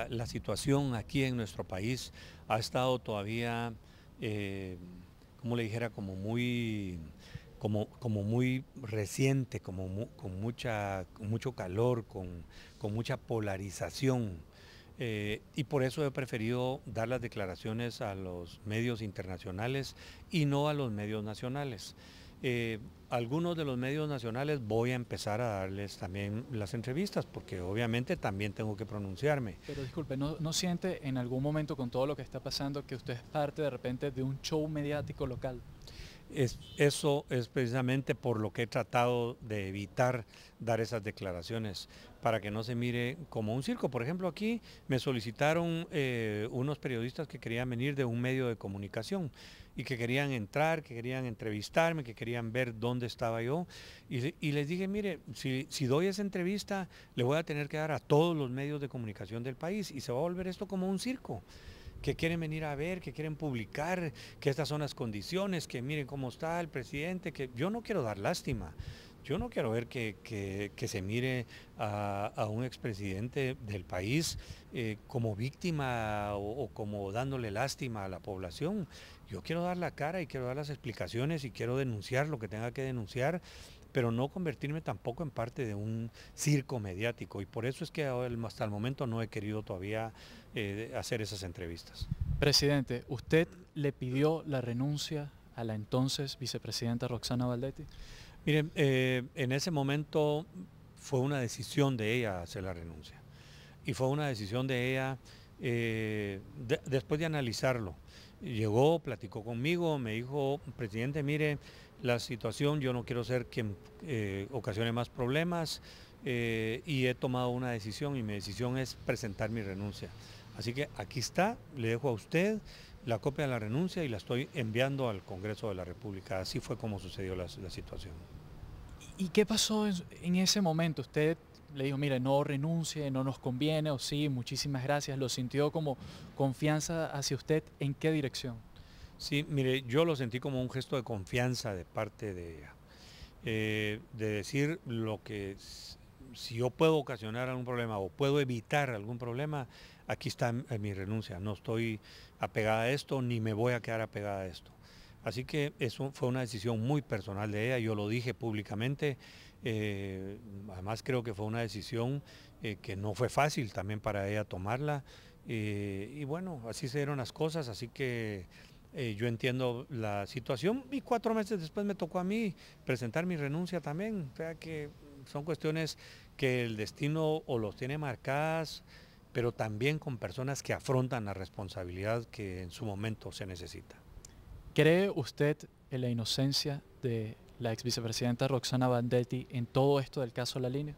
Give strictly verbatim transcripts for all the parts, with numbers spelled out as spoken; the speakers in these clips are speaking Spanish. la, la situación aquí en nuestro país ha estado todavía, eh, como le dijera, como muy, como, como muy reciente, como mu, con, mucha, con mucho calor, con, con mucha polarización. Eh, y por eso he preferido dar las declaraciones a los medios internacionales y no a los medios nacionales. Eh, algunos de los medios nacionales voy a empezar a darles también las entrevistas, porque obviamente también tengo que pronunciarme. Pero disculpe, ¿no, no siente en algún momento con todo lo que está pasando que usted es parte de repente de un show mediático local? Es, eso es precisamente por lo que he tratado de evitar dar esas declaraciones, para que no se mire como un circo. Por ejemplo, aquí me solicitaron eh, unos periodistas que querían venir de un medio de comunicación y que querían entrar, que querían entrevistarme, que querían ver dónde estaba yo, y, y les dije, mire, si, si doy esa entrevista le voy a tener que dar a todos los medios de comunicación del país y se va a volver esto como un circo. Que quieren venir a ver, que quieren publicar, que estas son las condiciones, que miren cómo está el presidente, que yo no quiero dar lástima, yo no quiero ver que, que, que se mire a, a un expresidente del país eh, como víctima o, o como dándole lástima a la población. Yo quiero dar la cara y quiero dar las explicaciones y quiero denunciar lo que tenga que denunciar, pero no convertirme tampoco en parte de un circo mediático, y por eso es que hasta el momento no he querido todavía eh, hacer esas entrevistas. Presidente, ¿usted le pidió la renuncia a la entonces vicepresidenta Roxana Baldetti? Miren, eh, en ese momento fue una decisión de ella hacer la renuncia, y fue una decisión de ella eh, de, después de analizarlo. Llegó, platicó conmigo, me dijo, presidente, mire, la situación, yo no quiero ser quien eh, ocasione más problemas eh, y he tomado una decisión, y mi decisión es presentar mi renuncia. Así que aquí está, le dejo a usted la copia de la renuncia y la estoy enviando al Congreso de la República. Así fue como sucedió la, la situación. ¿Y qué pasó en ese momento? Usted le dijo, mire, no renuncie, no nos conviene, o sí, muchísimas gracias. ¿Lo sintió como confianza hacia usted? ¿En qué dirección? Sí, mire, yo lo sentí como un gesto de confianza de parte de ella, eh, de decir lo que, si yo puedo ocasionar algún problema o puedo evitar algún problema, aquí está mi renuncia, no estoy apegada a esto ni me voy a quedar apegada a esto. Así que eso fue una decisión muy personal de ella, yo lo dije públicamente, eh, además creo que fue una decisión eh, que no fue fácil también para ella tomarla, eh, y bueno, así se dieron las cosas, así que eh, yo entiendo la situación, y cuatro meses después me tocó a mí presentar mi renuncia también, o sea que son cuestiones que el destino o los tiene marcadas, pero también con personas que afrontan la responsabilidad que en su momento se necesita. ¿Cree usted en la inocencia de la ex vicepresidenta Roxana Baldetti en todo esto del caso La Línea?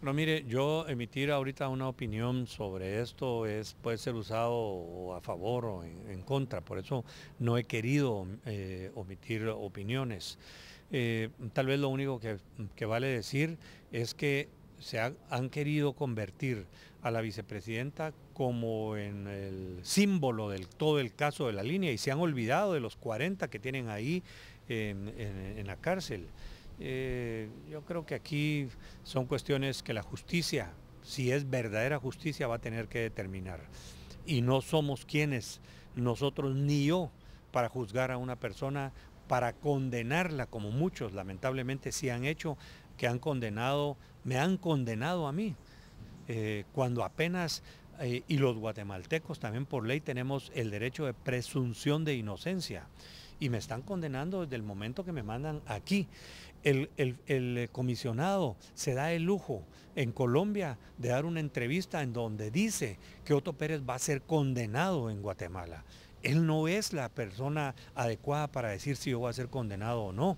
Bueno, mire, yo emitir ahorita una opinión sobre esto es, puede ser usado a favor o en, en contra, por eso no he querido eh, omitir opiniones. Eh, tal vez lo único que, que vale decir es que se ha, han querido convertir a la vicepresidenta como en el símbolo de todo el caso de La Línea y se han olvidado de los cuarenta que tienen ahí en, en, en la cárcel. Eh, yo creo que aquí son cuestiones que la justicia, si es verdadera justicia, va a tener que determinar. Y no somos quienes, nosotros ni yo, para juzgar a una persona, para condenarla, como muchos lamentablemente sí han hecho, que han condenado, me han condenado a mí, eh, cuando apenas, eh, y los guatemaltecos también por ley tenemos el derecho de presunción de inocencia, y me están condenando desde el momento que me mandan aquí. El, el, el comisionado se da el lujo en Colombia de dar una entrevista en donde dice que Otto Pérez va a ser condenado en Guatemala. Él no es la persona adecuada para decir si yo voy a ser condenado o no.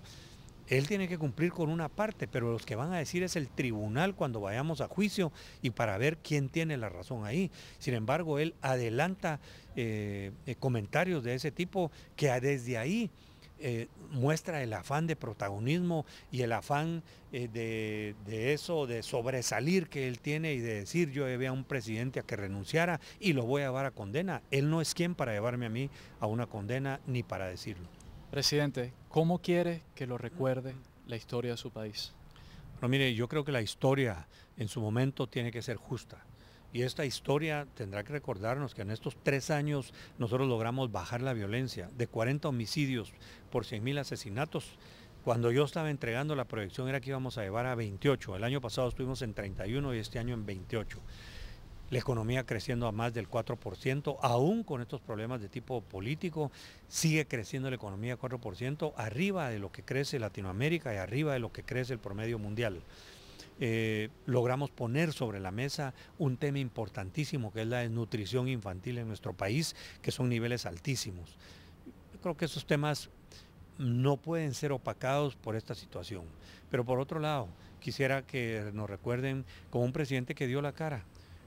Él tiene que cumplir con una parte, pero los que van a decir es el tribunal cuando vayamos a juicio y para ver quién tiene la razón ahí. Sin embargo, él adelanta eh, eh, comentarios de ese tipo que desde ahí eh, muestra el afán de protagonismo y el afán eh, de, de eso, de sobresalir que él tiene y de decir yo llevé a un presidente a que renunciara y lo voy a llevar a condena. Él no es quien para llevarme a mí a una condena ni para decirlo. Presidente, ¿cómo quiere que lo recuerde la historia de su país? Bueno, mire, yo creo que la historia en su momento tiene que ser justa. Y esta historia tendrá que recordarnos que en estos tres años nosotros logramos bajar la violencia de cuarenta homicidios por cien mil asesinatos. Cuando yo estaba entregando la proyección era que íbamos a llevar a veintiocho. El año pasado estuvimos en treinta y uno y este año en veintiocho. La economía creciendo a más del cuatro por ciento, aún con estos problemas de tipo político, sigue creciendo la economía cuatro por ciento, arriba de lo que crece Latinoamérica y arriba de lo que crece el promedio mundial. Eh, logramos poner sobre la mesa un tema importantísimo que es la desnutrición infantil en nuestro país, que son niveles altísimos. Yo creo que esos temas no pueden ser opacados por esta situación. Pero por otro lado, quisiera que nos recuerden como un presidente que dio la cara,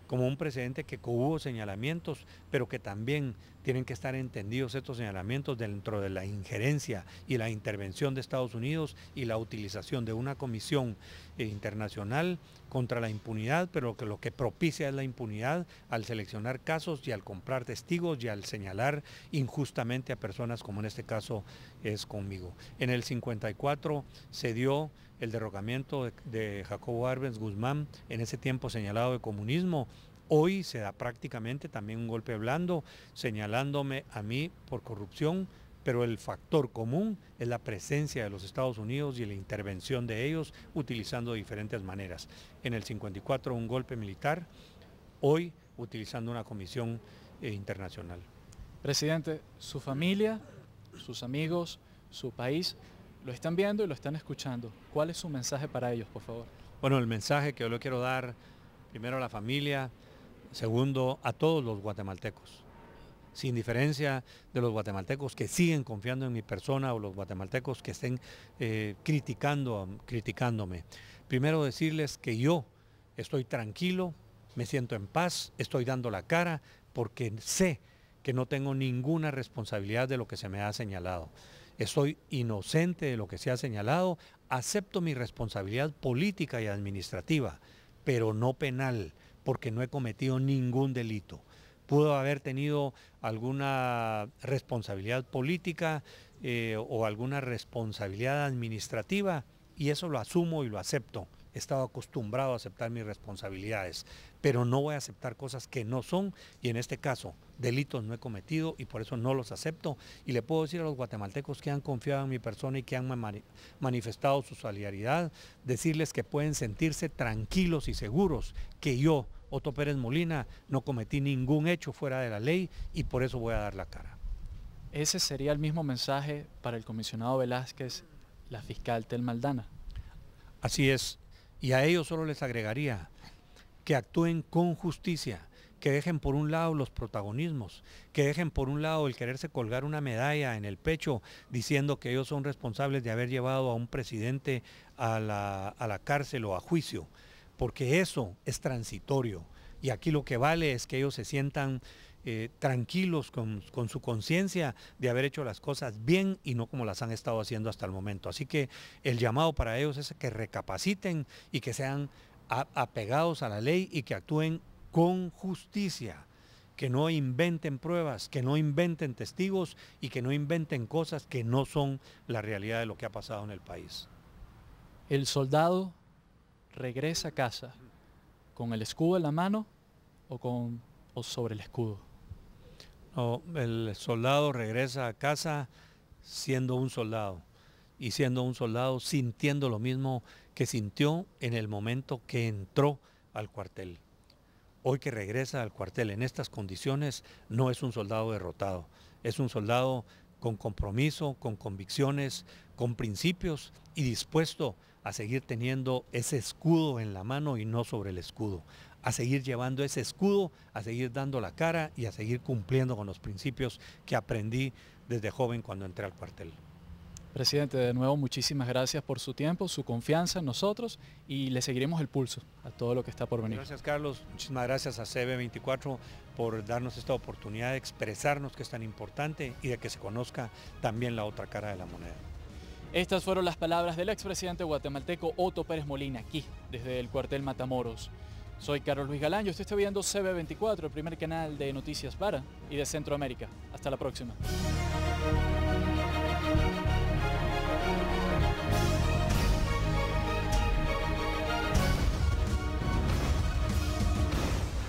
como un presidente que hubo señalamientos, pero que también tienen que estar entendidos estos señalamientos dentro de la injerencia y la intervención de Estados Unidos y la utilización de una comisión internacional contra la impunidad, pero que lo que propicia es la impunidad al seleccionar casos y al comprar testigos y al señalar injustamente a personas, como en este caso es conmigo. En el cincuenta y cuatro se dio el derrocamiento de, de Jacobo Arbenz Guzmán, en ese tiempo señalado de comunismo. Hoy se da prácticamente también un golpe blando, señalándome a mí por corrupción, pero el factor común es la presencia de los Estados Unidos y la intervención de ellos utilizando diferentes maneras. En el cincuenta y cuatro un golpe militar, hoy utilizando una comisión eh, internacional. Presidente, su familia, sus amigos, su país, lo están viendo y lo están escuchando. ¿Cuál es su mensaje para ellos, por favor? Bueno, el mensaje que yo le quiero dar, primero a la familia, segundo, a todos los guatemaltecos, sin diferencia de los guatemaltecos que siguen confiando en mi persona o los guatemaltecos que estén eh, criticando, criticándome. Primero decirles que yo estoy tranquilo, me siento en paz, estoy dando la cara porque sé que no tengo ninguna responsabilidad de lo que se me ha señalado. Estoy inocente de lo que se ha señalado, acepto mi responsabilidad política y administrativa, pero no penal, porque no he cometido ningún delito. Pudo haber tenido alguna responsabilidad política eh, o alguna responsabilidad administrativa y eso lo asumo y lo acepto. He estado acostumbrado a aceptar mis responsabilidades, pero no voy a aceptar cosas que no son y en este caso delitos no he cometido y por eso no los acepto. Y le puedo decir a los guatemaltecos que han confiado en mi persona y que han mani- manifestado su solidaridad, decirles que pueden sentirse tranquilos y seguros que yo, Otto Pérez Molina, no cometí ningún hecho fuera de la ley y por eso voy a dar la cara. Ese sería el mismo mensaje para el comisionado Velázquez, la fiscal Telma Aldana. Así es. Y a ellos solo les agregaría que actúen con justicia, que dejen por un lado los protagonismos, que dejen por un lado el quererse colgar una medalla en el pecho diciendo que ellos son responsables de haber llevado a un presidente a la, a la cárcel o a juicio, porque eso es transitorio. Y aquí lo que vale es que ellos se sientan eh, tranquilos con, con su conciencia de haber hecho las cosas bien y no como las han estado haciendo hasta el momento. Así que el llamado para ellos es que recapaciten y que sean a, apegados a la ley y que actúen con justicia, que no inventen pruebas, que no inventen testigos y que no inventen cosas que no son la realidad de lo que ha pasado en el país. El soldado regresa a casa con el escudo en la mano. O, con, o sobre el escudo. No, el soldado regresa a casa siendo un soldado y siendo un soldado sintiendo lo mismo que sintió en el momento que entró al cuartel. Hoy que regresa al cuartel en estas condiciones no es un soldado derrotado, es un soldado con compromiso, con convicciones, con principios y dispuesto a seguir teniendo ese escudo en la mano y no sobre el escudo, a seguir llevando ese escudo, a seguir dando la cara y a seguir cumpliendo con los principios que aprendí desde joven cuando entré al cuartel. Presidente, de nuevo muchísimas gracias por su tiempo, su confianza en nosotros y le seguiremos el pulso a todo lo que está por venir. Gracias, Carlos, muchísimas gracias a C B veinticuatro por darnos esta oportunidad de expresarnos que es tan importante y de que se conozca también la otra cara de la moneda. Estas fueron las palabras del expresidente guatemalteco Otto Pérez Molina, aquí desde el cuartel Matamoros. Soy Carlos Luis Galán, yo estoy viendo C B veinticuatro, el primer canal de noticias para y de Centroamérica. Hasta la próxima.